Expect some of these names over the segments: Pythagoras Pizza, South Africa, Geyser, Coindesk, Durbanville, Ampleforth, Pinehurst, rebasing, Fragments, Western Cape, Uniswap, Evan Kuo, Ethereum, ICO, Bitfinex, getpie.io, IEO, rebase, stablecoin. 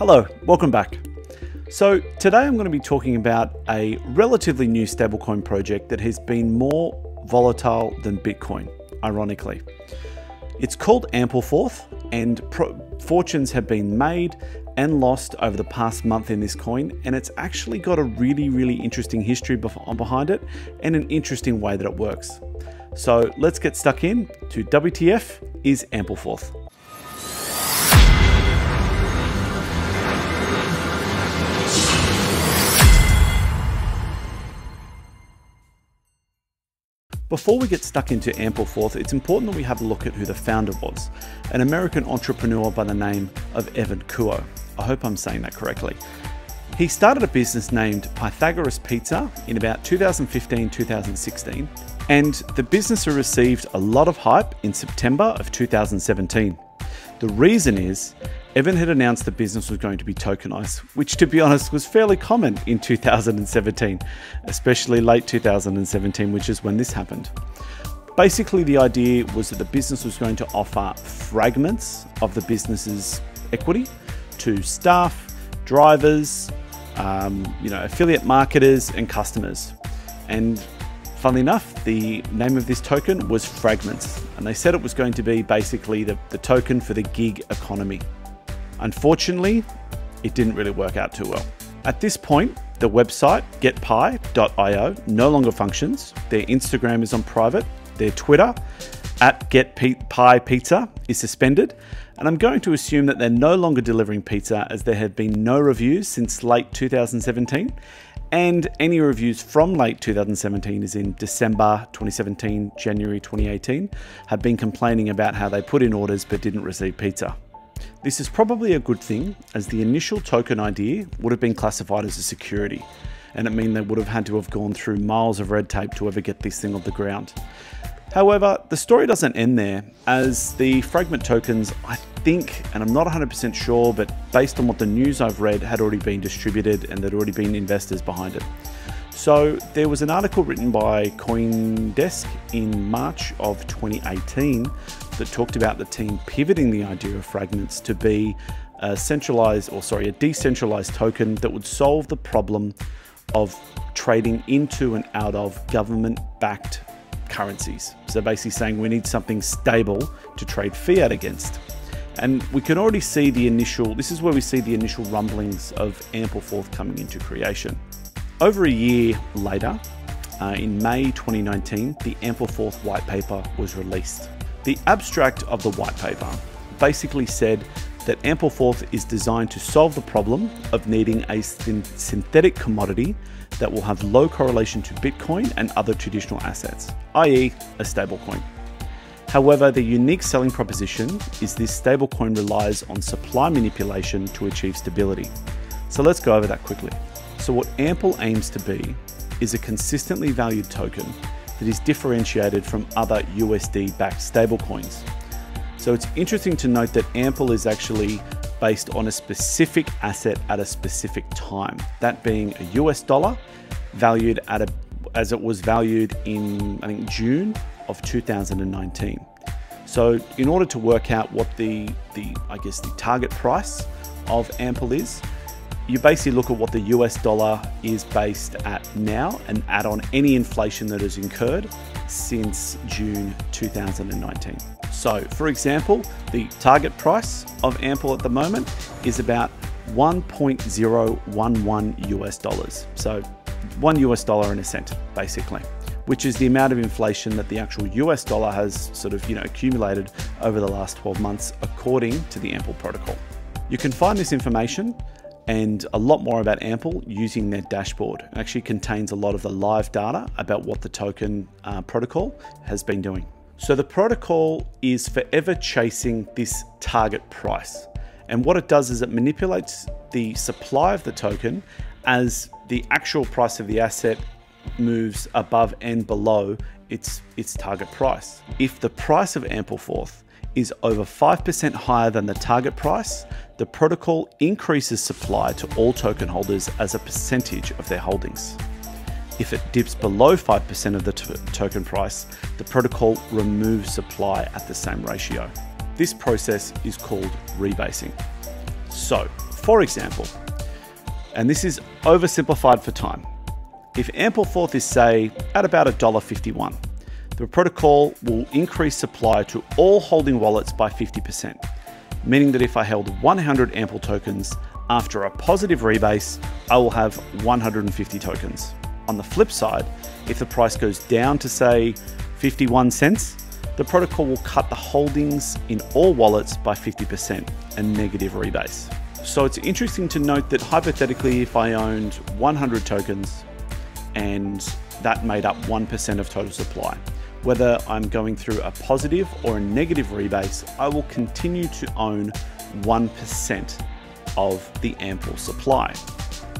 Hello, welcome back. So today I'm going to be talking about a relatively new stablecoin project that has been more volatile than Bitcoin, ironically. It's called Ampleforth, and fortunes have been made and lost over the past month in this coin, and it's actually got a really interesting history behind it and an interesting way that it works. So let's get stuck in to WTF is Ampleforth. Before we get stuck into Ampleforth, it's important that we have a look at who the founder was, an American entrepreneur by the name of Evan Kuo. I hope I'm saying that correctly. He started a business named Pythagoras Pizza in about 2015-2016, and the business received a lot of hype in September of 2017. The reason is Evan had announced the business was going to be tokenized, which to be honest was fairly common in 2017, especially late 2017, which is when this happened. Basically, the idea was that the business was going to offer fragments of the business's equity to staff, drivers, affiliate marketers and customers. And funnily enough, the name of this token was Fragments, and they said it was going to be basically the token for the gig economy. Unfortunately, it didn't really work out too well. At this point, the website getpie.io no longer functions. Their Instagram is on private. Their Twitter @getpie.pizza is suspended. And I'm going to assume that they're no longer delivering pizza, as there have been no reviews since late 2017. And any reviews from late 2017, as in December 2017, January 2018, have been complaining about how they put in orders but didn't receive pizza. This is probably a good thing, as the initial token idea would have been classified as a security, and it meant they would have had to have gone through miles of red tape to ever get this thing off the ground. However, the story doesn't end there, as the fragment tokens, I think, and I'm not 100% sure, but based on what the news I've read, had already been distributed and there'd already been investors behind it. So there was an article written by Coindesk in March of 2018 that talked about the team pivoting the idea of fragments to be a decentralized token that would solve the problem of trading into and out of government-backed currencies. So basically saying we need something stable to trade fiat against. And we can already see this is where we see the initial rumblings of Ampleforth coming into creation. Over a year later, in May 2019, the Ampleforth white paper was released. The abstract of the white paper basically said that Ampleforth is designed to solve the problem of needing a synthetic commodity that will have low correlation to Bitcoin and other traditional assets, i.e. a stablecoin. However, the unique selling proposition is this stablecoin relies on supply manipulation to achieve stability. So let's go over that quickly. So what Ample aims to be is a consistently valued token that is differentiated from other USD-backed stablecoins. So it's interesting to note that Ample is actually based on a specific asset at a specific time, that being a US dollar valued as it was valued in, I think, June of 2019. So in order to work out what the target price of Ample is, you basically look at what the US dollar is based at now and add on any inflation that has incurred since June 2019. So, for example, the target price of Ample at the moment is about 1.011 US dollars. So, $1 and a cent, basically, which is the amount of inflation that the actual US dollar has accumulated over the last 12 months, according to the Ample protocol. You can find this information and a lot more about Ample using their dashboard. It actually contains a lot of the live data about what the token protocol has been doing. So the protocol is forever chasing this target price. And what it does is it manipulates the supply of the token as the actual price of the asset moves above and below its target price. If the price of Ampleforth is over 5% higher than the target price, the protocol increases supply to all token holders as a percentage of their holdings. If it dips below 5% of the token price, the protocol removes supply at the same ratio. This process is called rebasing. So For example, and this is oversimplified for time, if Ampleforth is, say, at about $1.51, the protocol will increase supply to all holding wallets by 50%, meaning that if I held 100 Ample tokens, after a positive rebase, I will have 150 tokens. On the flip side, if the price goes down to, say, 51 cents, the protocol will cut the holdings in all wallets by 50% and negative rebase. So it's interesting to note that hypothetically, if I owned 100 tokens and that made up 1% of total supply, whether I'm going through a positive or a negative rebase, I will continue to own 1% of the Ample supply.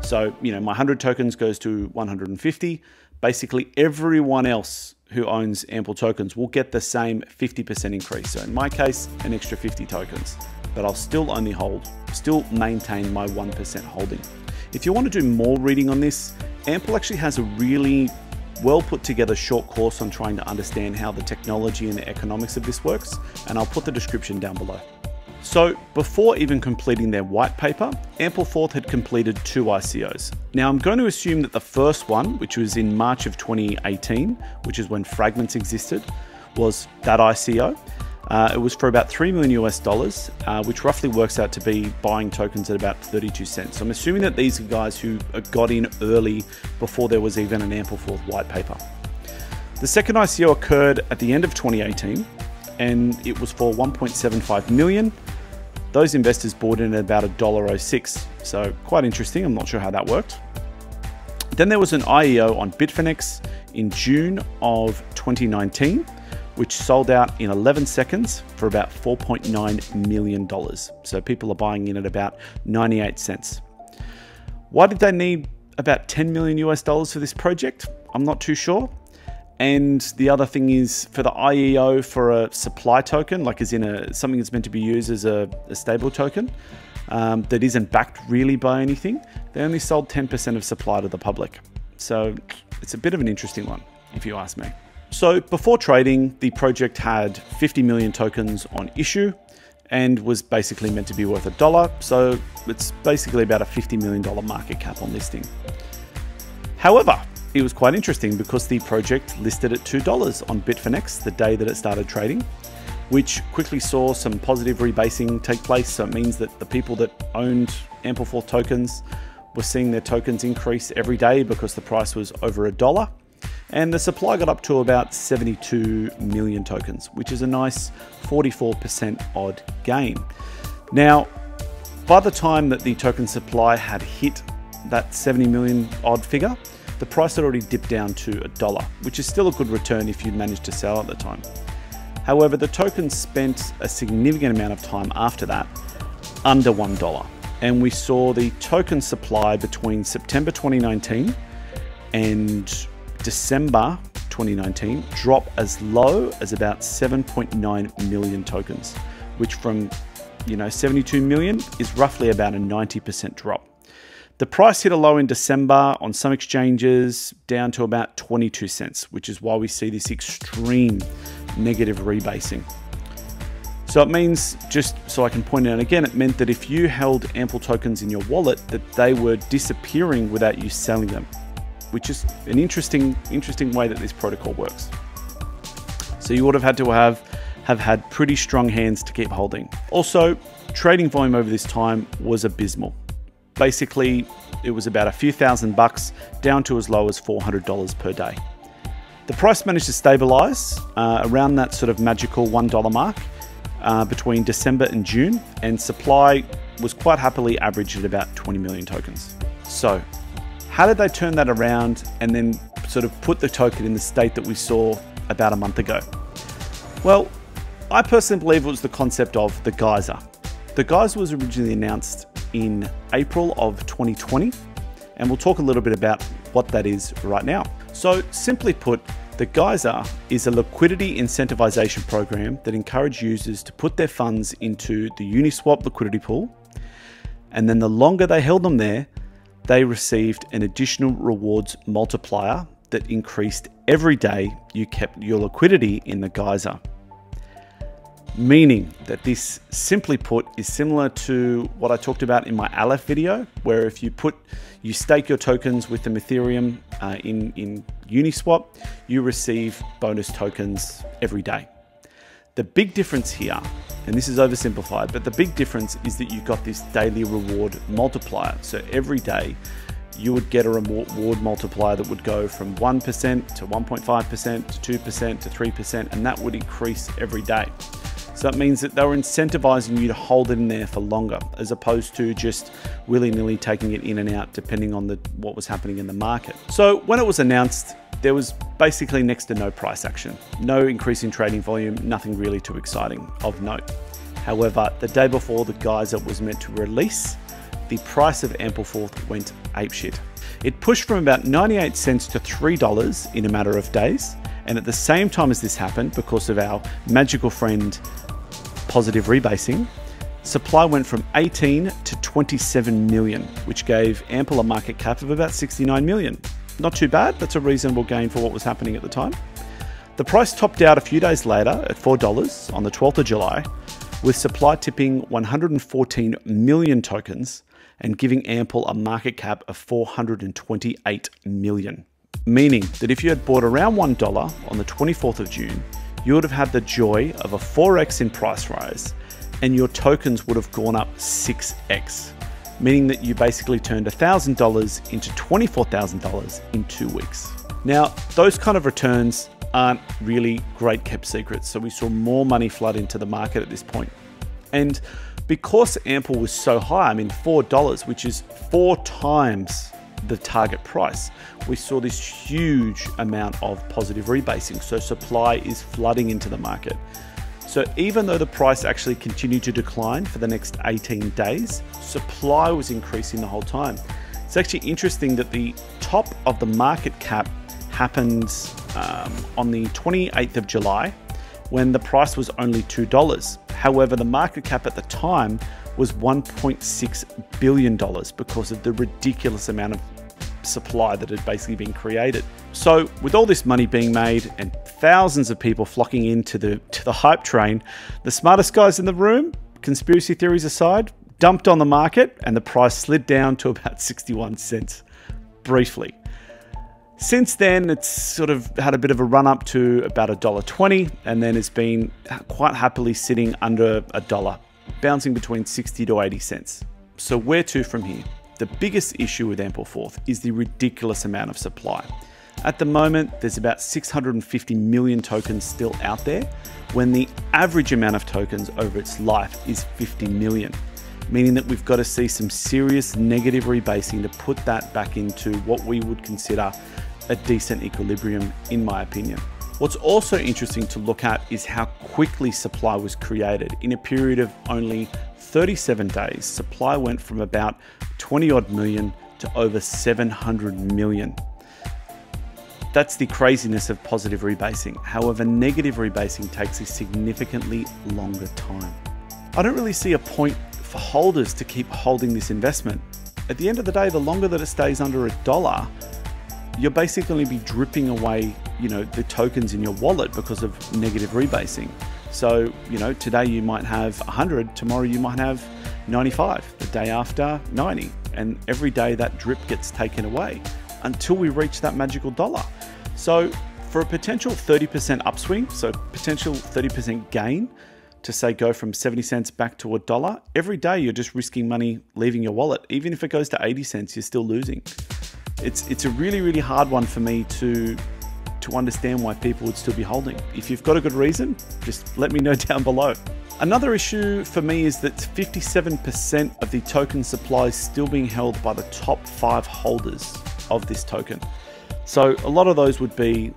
So, you know, my 100 tokens goes to 150. Basically everyone else who owns Ample tokens will get the same 50% increase. So in my case, an extra 50 tokens, but I'll still maintain my 1% holding. If you want to do more reading on this, Ample actually has a really well put together short course on trying to understand how the technology and the economics of this works, and I'll put the description down below. So before even completing their white paper, Ampleforth had completed 2 ICOs. Now I'm going to assume that the first one, which was in March of 2018, which is when Fragments existed, was that ICO. It was for about $3 million US, which roughly works out to be buying tokens at about 32 cents. So I'm assuming that these are guys who got in early before there was even an Ampleforth white paper. The second ICO occurred at the end of 2018, and it was for 1.75 million. Those investors bought in at about $1.06, so quite interesting. I'm not sure how that worked. Then there was an IEO on Bitfinex in June of 2019, which sold out in 11 seconds for about $4.9 million. So people are buying in at about 98 cents. Why did they need about $10 million US for this project? I'm not too sure. And the other thing is, for the IEO for a supply token, like as in something that's meant to be used as a stable token that isn't backed really by anything, they only sold 10% of supply to the public. So it's a bit of an interesting one, if you ask me. So before trading, the project had 50 million tokens on issue and was basically meant to be worth $1. So it's basically about a $50 million market cap on listing. However, it was quite interesting because the project listed at $2 on Bitfinex the day that it started trading, which quickly saw some positive rebasing take place. So it means that the people that owned Ampleforth tokens were seeing their tokens increase every day because the price was over $1. And the supply got up to about 72 million tokens, which is a nice 44% odd gain. Now, by the time that the token supply had hit that 70 million odd figure, the price had already dipped down to $1, which is still a good return if you managed to sell at the time. However, the token spent a significant amount of time after that under $1. And we saw the token supply between September 2019 and December 2019 drop as low as about 7.9 million tokens, which from, you know, 72 million is roughly about a 90% drop. The price hit a low in December on some exchanges down to about 22 cents, which is why we see this extreme negative rebasing. So it means, just so I can point out again, it meant that if you held Ample tokens in your wallet, that they were disappearing without you selling them, which is an interesting way that this protocol works. So you would have had to have had pretty strong hands to keep holding. Also, trading volume over this time was abysmal. Basically, it was about a few $1,000 down to as low as $400 per day. The price managed to stabilize around that sort of magical $1 mark between December and June, and supply was quite happily averaged at about 20 million tokens. So how did they turn that around and then sort of put the token in the state that we saw about a month ago? Well, I personally believe it was the concept of the Geyser. The Geyser was originally announced in April of 2020, and we'll talk a little bit about what that is right now. So simply put, the Geyser is a liquidity incentivization program that encourages users to put their funds into the Uniswap liquidity pool, and then the longer they held them there, they received an additional rewards multiplier that increased every day you kept your liquidity in the Geyser. meaning that this, simply put, is similar to what I talked about in my Aleph video, where if you stake your tokens with the Ethereum in Uniswap, you receive bonus tokens every day. The big difference here, and this is oversimplified, but the big difference is that you got this daily reward multiplier. So every day you would get a reward multiplier that would go from 1% to 1.5% to 2% to 3%, and that would increase every day. So that means that they were incentivizing you to hold it in there for longer, as opposed to just willy-nilly taking it in and out depending on what was happening in the market. So when it was announced, there was basically next to no price action, no increase in trading volume, nothing really too exciting of note. However, the day before the Geyser was meant to release, the price of Ampleforth went apeshit. It pushed from about 98 cents to $3 in a matter of days. And at the same time as this happened, because of our magical friend positive rebasing, supply went from 18 to 27 million, which gave Ample a market cap of about 69 million. Not too bad, that's a reasonable gain for what was happening at the time. The price topped out a few days later at $4 on the 12th of July, with supply tipping 114 million tokens and giving Ample a market cap of 428 million. Meaning that if you had bought around $1 on the 24th of June, you would have had the joy of a 4x in price rise, and your tokens would have gone up 6x, meaning that you basically turned $1,000 into $24,000 in 2 weeks. Now, those kind of returns aren't really great kept secrets, so we saw more money flood into the market at this point. And because Ample was so high, I mean $4, which is 4 times the target price, we saw this huge amount of positive rebasing. So supply is flooding into the market. So even though the price actually continued to decline for the next 18 days, supply was increasing the whole time. It's actually interesting that the top of the market cap happens on the 28th of July, when the price was only $2. However, the market cap at the time was $1.6 billion because of the ridiculous amount of supply that had basically been created. So with all this money being made and thousands of people flocking into the hype train, the smartest guys in the room, conspiracy theories aside, dumped on the market and the price slid down to about 61 cents briefly. Since then, it's sort of had a bit of a run up to about $1.20, and then it's been quite happily sitting under $1, bouncing between 60 to 80 cents. So where to from here? The biggest issue with Ampleforth is the ridiculous amount of supply. At the moment, there's about 650 million tokens still out there, when the average amount of tokens over its life is 50 million. Meaning that we've got to see some serious negative rebasing to put that back into what we would consider a decent equilibrium, in my opinion. What's also interesting to look at is how quickly supply was created. In a period of only 37 days, supply went from about 20 odd million to over 700 million. That's the craziness of positive rebasing. However, negative rebasing takes a significantly longer time. I don't really see a point for holders to keep holding this investment. At the end of the day, the longer that it stays under $1, you're basically be dripping away, you know, the tokens in your wallet because of negative rebasing. So, you know, today you might have 100, tomorrow you might have 95, the day after 90, and every day that drip gets taken away until we reach that magical $1. So for a potential 30% upswing, so potential 30% gain, to say go from 70 cents back to $1, every day you're just risking money leaving your wallet. Even if it goes to 80 cents, you're still losing. It's a really, really hard one for me to understand why people would still be holding. If you've got a good reason, just let me know down below. Another issue for me is that 57% of the token supply is still being held by the top 5 holders of this token. So a lot of those would be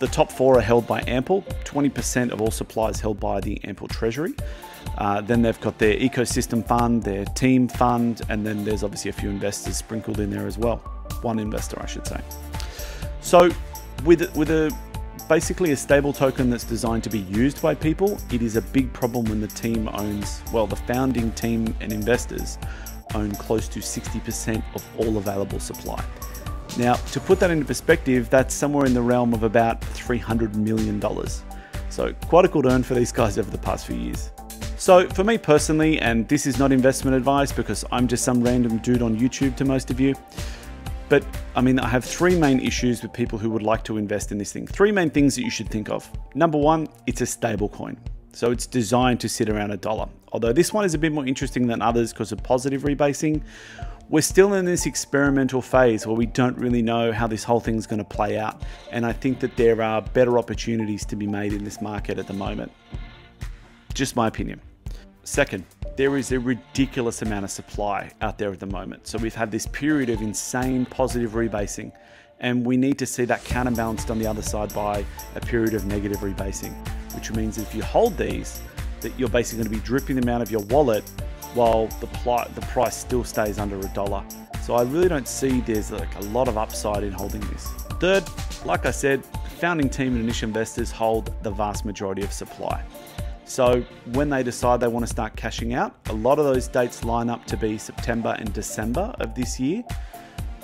the top 4 are held by Ample, 20% of all supply is held by the Ample treasury. Then they've got their ecosystem fund, their team fund, and then there's obviously a few investors sprinkled in there as well. One investor, I should say. So with basically a stable token that's designed to be used by people, it is a big problem when the team owns, well, the founding team and investors own close to 60% of all available supply. Now, to put that into perspective, that's somewhere in the realm of about $300 million. So quite a good earn for these guys over the past few years. So for me personally, and this is not investment advice because I'm just some random dude on YouTube to most of you, but I mean, I have three main issues with people who would like to invest in this thing. Three main things that you should think of. Number one, it's a stable coin. So it's designed to sit around $1. Although this one is a bit more interesting than others because of positive rebasing, we're still in this experimental phase where we don't really know how this whole thing's going to play out. And I think that there are better opportunities to be made in this market at the moment. Just my opinion. Second, there is a ridiculous amount of supply out there at the moment. So we've had this period of insane positive rebasing, and we need to see that counterbalanced on the other side by a period of negative rebasing, which means if you hold these, that you're basically going to be dripping them out of your wallet while the price still stays under $1. So I really don't see there's like a lot of upside in holding this. Third, like I said, founding team and initial investors hold the vast majority of supply. So when they decide they want to start cashing out, a lot of those dates line up to be September and December of this year.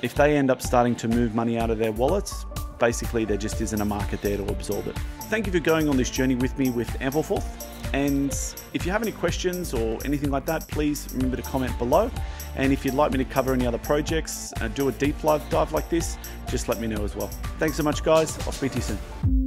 If they end up starting to move money out of their wallets, basically there just isn't a market there to absorb it. Thank you for going on this journey with me with Ampleforth. And if you have any questions or anything like that, please remember to comment below. And if you'd like me to cover any other projects, do a deep dive like this, just let me know as well. Thanks so much, guys. I'll speak to you soon.